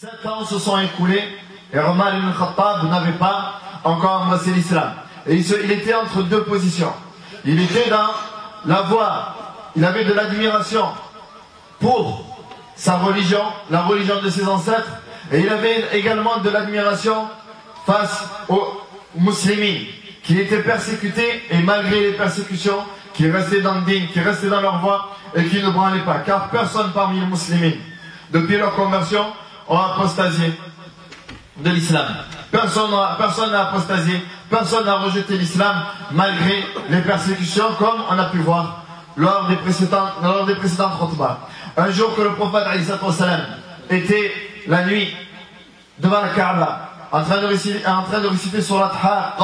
5 ans se sont écoulés et Omar ibn al-Khattab n'avait pas encore embrassé l'islam. Et il était entre deux positions. Il était dans la voie, il avait de l'admiration pour sa religion, la religion de ses ancêtres, et il avait également de l'admiration face aux musulmans qui étaient persécutés, et malgré les persécutions, qui restaient dans le digne, qui restaient dans leur voie et qui ne branlaient pas, car personne parmi les musulmans, depuis leur conversion, ont apostasié de l'islam. Personne n'a apostasié, personne n'a rejeté l'islam malgré les persécutions, comme on a pu voir lors des précédentes khutbah. Un jour que le prophète était la nuit devant la Kaaba, en train de réciter surat Taha,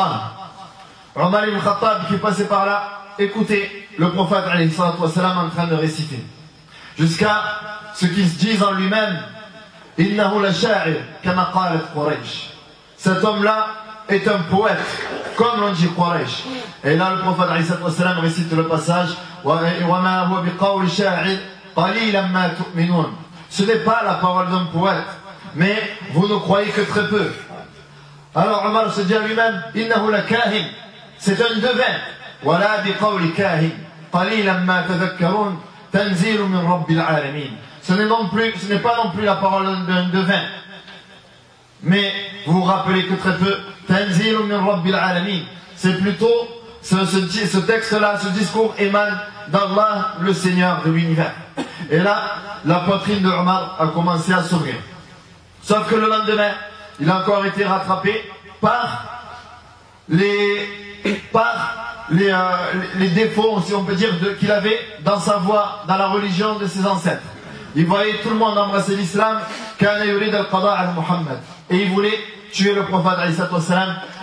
Omar ibn al-Khattab qui passait par là, écoutait le prophète en train de réciter. Jusqu'à ce qu'il se dise en lui-même, « Innahu la sha'ir kama qalat Quraysh » Cet homme-là est un poète, comme l'on dit Quraysh. Et là, le prophète récite le passage, « Wama huwa biqawli sha'ir qalilan ma tu'minun » Ce n'est pas la parole d'un poète, mais vous ne croyez que très peu. Alors Omar se dit à lui-même, « Innahu la kahin » C'est un devin. Ce n'est pas non plus la parole d'un devin, mais vous vous rappelez que très peu. C'est plutôt ce texte-là, ce discours émane d'Allah, le Seigneur de l'univers. Et là, la poitrine de Omar a commencé à s'ouvrir. Sauf que le lendemain, il a encore été rattrapé par les défauts, si on peut dire, qu'il avait dans sa voie, dans la religion de ses ancêtres. Il voyait tout le monde embrasser l'islam, et il voulait tuer le prophète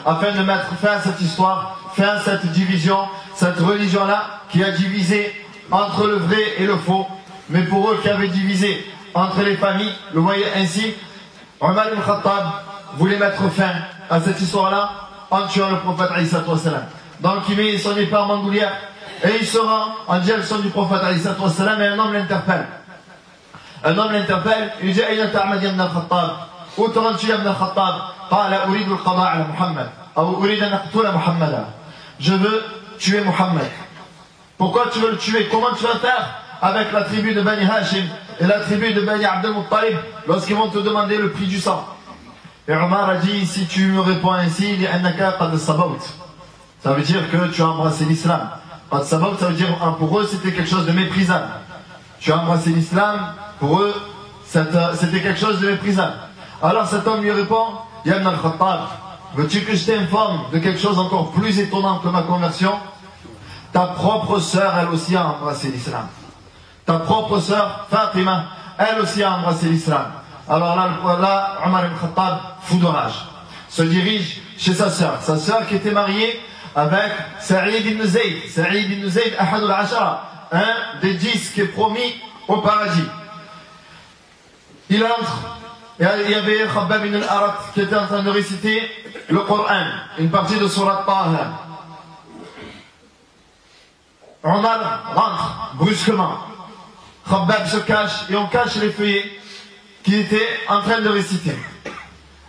afin de mettre fin à cette histoire, fin à cette division, cette religion-là qui a divisé entre le vrai et le faux. Mais pour eux qui avaient divisé entre les familles, le voyaient ainsi, Omar ibn Khattab voulait mettre fin à cette histoire-là en tuant le prophète. Donc il met son épée en bandoulière et il se rend en direction du prophète et un homme l'interpelle. Un homme l'interpelle, il lui dit « Où te rends-tu, Ibn al-Khattab ?»« Je veux tuer Muhammad. » Pourquoi tu veux le tuer? Comment tu vas faire avec la tribu de Bani Hashim et la tribu de Bani Abd al-Muttalib lorsqu'ils vont te demander le prix du sang? Et Omar a dit « Si tu me réponds ainsi, ça veut dire que tu as embrassé l'islam. » Ça veut dire, pour eux, c'était quelque chose de méprisable. Tu as embrassé l'islam, pour eux, c'était quelque chose de méprisable. Alors cet homme lui répond, « Ya ibn al-Khattab, veux-tu que je t'informe de quelque chose encore plus étonnant que ma conversion? Ta propre sœur, elle aussi, a embrassé l'islam. Ta propre sœur, Fatima, elle aussi a embrassé l'islam. » Alors là, Omar ibn al-Khattab, fou de rage, se dirige chez sa sœur qui était mariée avec Saïd ibn Zayd. Saïd ibn Zayd, Ahad al-Achara, un des 10 qui est promis au paradis. Il entre, et il y avait Khabbab ibn al-Arat qui était en train de réciter le Coran, une partie de surat Taha. Omar rentre brusquement. Khabbab se cache et on cache les feuillets qu'il était en train de réciter.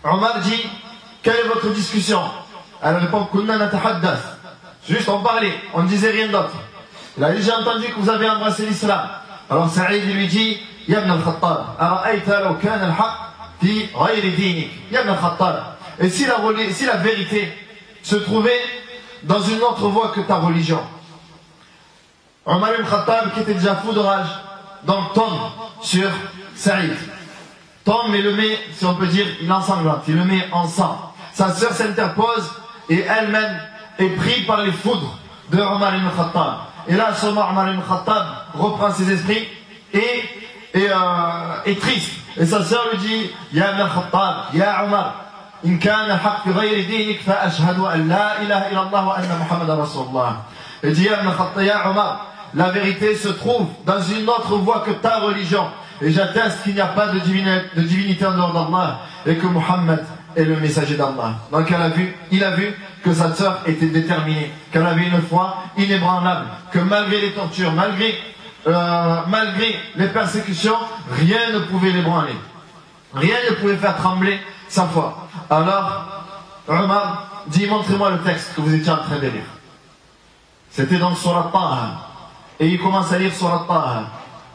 Omar dit, quelle est votre discussion? Elle répond, juste on parlait, on ne disait rien d'autre. Il a dit, j'ai entendu que vous avez embrassé l'islam. Alors Saïd lui dit, Ya ibn al-Khattab, ara'ayta law kana al-haqq fi ghayri dinik. Ya ibn al-Khattab, et si la vérité se trouvait dans une autre voie que ta religion? Omar ibn Khattab, qui était déjà fou de rage, donc tombe sur Saïd. Tombe et le met, si on peut dire, il ensanglante, il le met en sang. Sa sœur s'interpose et elle-même est prise par les foudres de Omar ibn Khattab. Et là, seulement Omar ibn Khattab reprend ses esprits et est triste. Et sa sœur lui dit, Ya ibn Khattab, Ya Omar, in kana haq fi ghayri dinik fa ashhadu an la ilaha illallah wa anna Muhammadan rasulullah. Et dit, Ya ibn Khattab, Ya Omar, la vérité se trouve dans une autre voie que ta religion. Et j'atteste qu'il n'y a pas de divinité en dehors d'Allah et que Muhammad est le messager d'Allah. Donc il a vu que sa sœur était déterminée, qu'elle avait une foi inébranlable, que malgré les tortures, malgré les persécutions, rien ne pouvait l'ébranler. Rien ne pouvait faire trembler sa foi. Alors, Omar dit, montrez-moi le texte que vous étiez en train de lire. C'était dans surat Taha. Et il commence à lire surat Taha.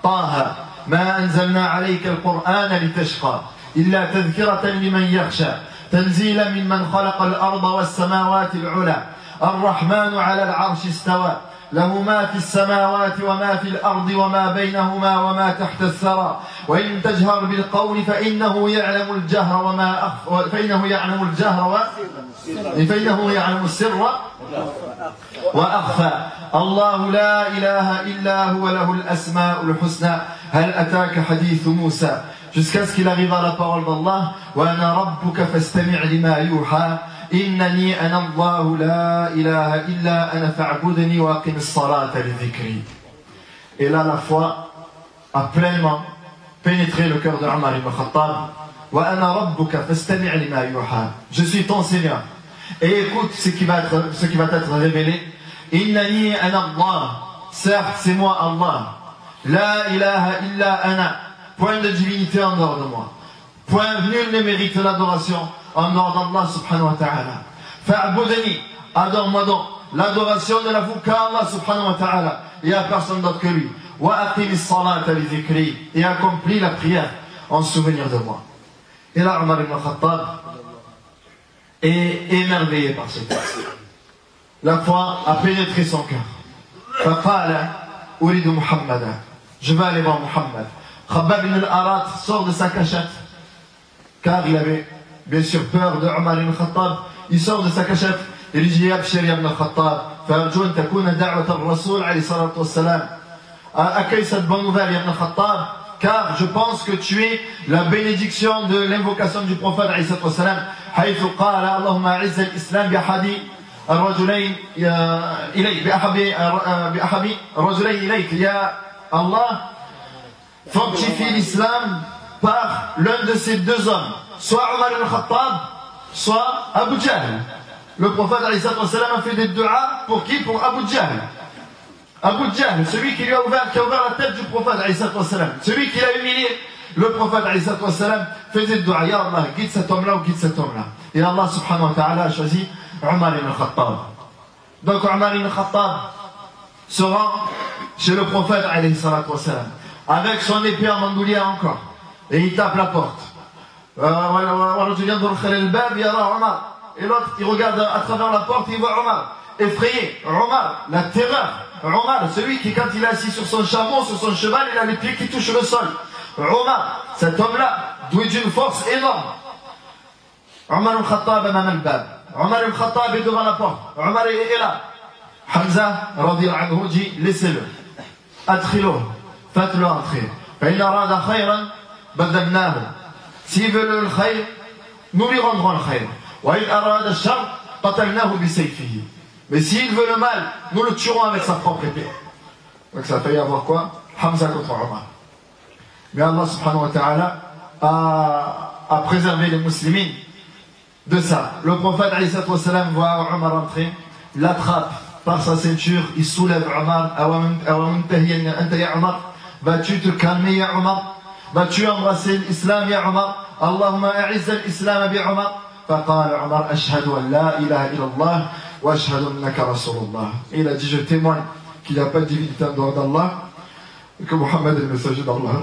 Taha, ma anzalna alayka al-Qur'ana litashqa, illa tadhkiratan liman yakhsha, tanzila mimman khalaqa al-arda wa as-samawati al-'ula, ar-rahmanu 'ala al-'arshi istawa. له ما في السماوات وما في الأرض وما بينهما وما تحت الثرى وإن تجهر بالقول فإنه يعلم الجهر وما أخفى فإنه يعلم السر وأخفى الله لا إله إلا هو له الأسماء الحسنى هل أتاك حديث موسى jusqu'à ce qu'il arrive à la parole d'Allah وأنا ربك فاستمع لما يوحى Innani ana Allahu la ilaha illa ana fa'budni wa aqim as-salata li dhikri. Et là, la foi a pleinement pénétré le cœur de Omar ibn al-Khattab. Wa ana rabbuka fastami' lima yuha. Je suis ton Seigneur. Et écoute ce qui va être révélé. Innani ana Allah. Certes, c'est moi Allah. La ilaha illa ana. Point de divinité en dehors de moi. Point nul ne mérite l'adoration en dehors d'Allah subhanahu wa ta'ala. Fa'abudani, adore-moi donc. L'adoration ne l'avoue qu'à Allah subhanahu wa ta'ala et à personne d'autre que lui. Wa aqim as-salata li dhikri, et accomplis la prière en souvenir de moi. Et là, Omar ibn al-Khattab est émerveillé par ce texte. La foi a pénétré son cœur. Faqala, uridu Muhammadan. Je vais aller voir Muhammad. Khabbab ibn al-Arat sort de sa cachette, car il avait bien sûr peur de Omar ibn Khattab. Il sort de sa cachette et lui dit Abshir ibn Khattab, فأرجو أن تكون دعوة الرسول عليه الصلاة والسلام. Accueille cette bonne nouvelle, ibn Khattab, car je pense que tu es la bénédiction de l'invocation du prophète عليه الصلاة والسلام. حيث قال اللهم أعز الإسلام بأحب الرجلين إليك يا الله. Fortifie l'islam par l'un de ces deux hommes, soit Omar ibn al-Khattab, soit Abu Jahl. Le prophète a fait des duas pour qui? Pour Abu Jahl. Abu Jahl, celui qui a ouvert la tête du prophète, celui qui l'a humilié. Le prophète fait des duas. Ya Allah, guide cet homme-là ou guide cet homme-là. Et Allah subhanahu wa ta'ala a choisi Omar ibn al-Khattab. Donc Omar ibn al-Khattab se rend chez le prophète avec son épée en bandoulière encore. Et il tape la porte. Et l'autre, il regarde à travers la porte, il voit Omar. Effrayé, Omar, la terreur. Omar, celui qui, quand il est assis sur son chameau, sur son cheval, il a les pieds qui touchent le sol. Omar, cet homme-là, doué d'une force énorme. Omar al-Khattab est devant la porte. Omar est là. Hamza, radhiyallahu anhu, dit, laissez-le. Atrilo, faites-le entrer. فإن أراد خيرا بدلناه. S'il veut le khayr, nous lui rendrons le khayr. Wa in arada ash-sharr qatalnahu bi sayfihi. Mais s'il veut le mal, nous le tuerons avec sa propre épée. Donc ça fait y avoir quoi? Hamza contre Omar. Mais Allah subhanahu wa ta'ala a préservé les musulmans de ça. Le prophète alayhi salatu wassalam voit Omar entrer, l'attrape par sa ceinture, il soulève Omar. Vas-tu te calmer, ya Omar? Vas-tu embrasser l'islam, ya Omar? Allahumma a'izz al-islam bi Omar. Faqala Omar, ashhadu an la ilaha illallah wa ashhadu annaka rasulullah. Il a dit, je témoigne qu'il n'y a pas de divinité en dehors d'Allah et que Muhammad est le messager d'Allah.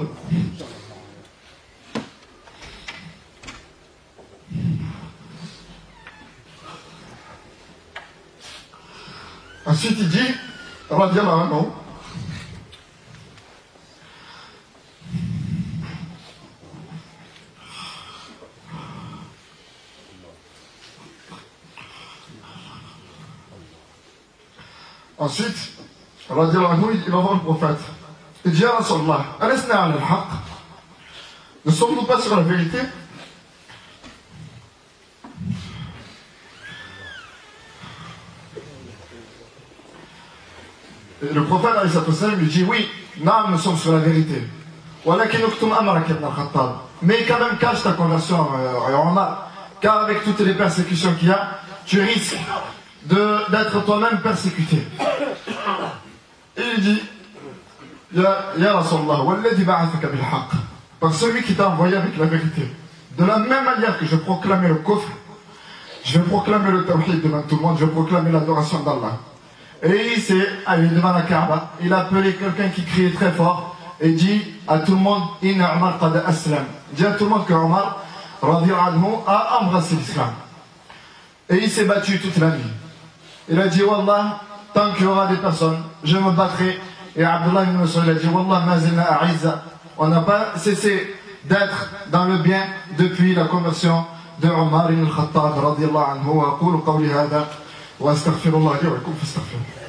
Ensuite il dit, radiyallahu anhu, ensuite, radiyallahu anhu, il va voir le prophète. Il dit, ya Rasulallah, alasna ala al-haq? Ne sommes-nous pas sur la vérité? Et le prophète, alayhi salatu wassalam, lui dit, oui, nous sommes sur la vérité. Mais quand même, cache ta conversion, Omar, car avec toutes les persécutions qu'il y a, tu risques d'être toi-même persécuté. Et il dit, ya Rasulallah, par celui qui t'a envoyé avec la vérité. De la même manière que je proclamais le kufr, je proclamais le tawhid devant tout le monde, je proclamais l'adoration d'Allah. Et il s'est allé devant la Kaaba, il a appelé quelqu'un qui criait très fort et dit à tout le monde, Inna Omar qad aslam. Dit à tout le monde que Omar a embrassé l'islam. Et il s'est battu toute la nuit. Il a dit, Wallah, tant qu'il y aura des personnes, je me battrai. Et Abdullah ibn Nusra a dit, Wallah, mazilna a'izza. On n'a pas cessé d'être dans le bien depuis la conversion de Omar ibn al-Khattab radiyallahu anhu. Wa aqulu qawli hadha. واستغفر الله لي ولكم فاستغفروه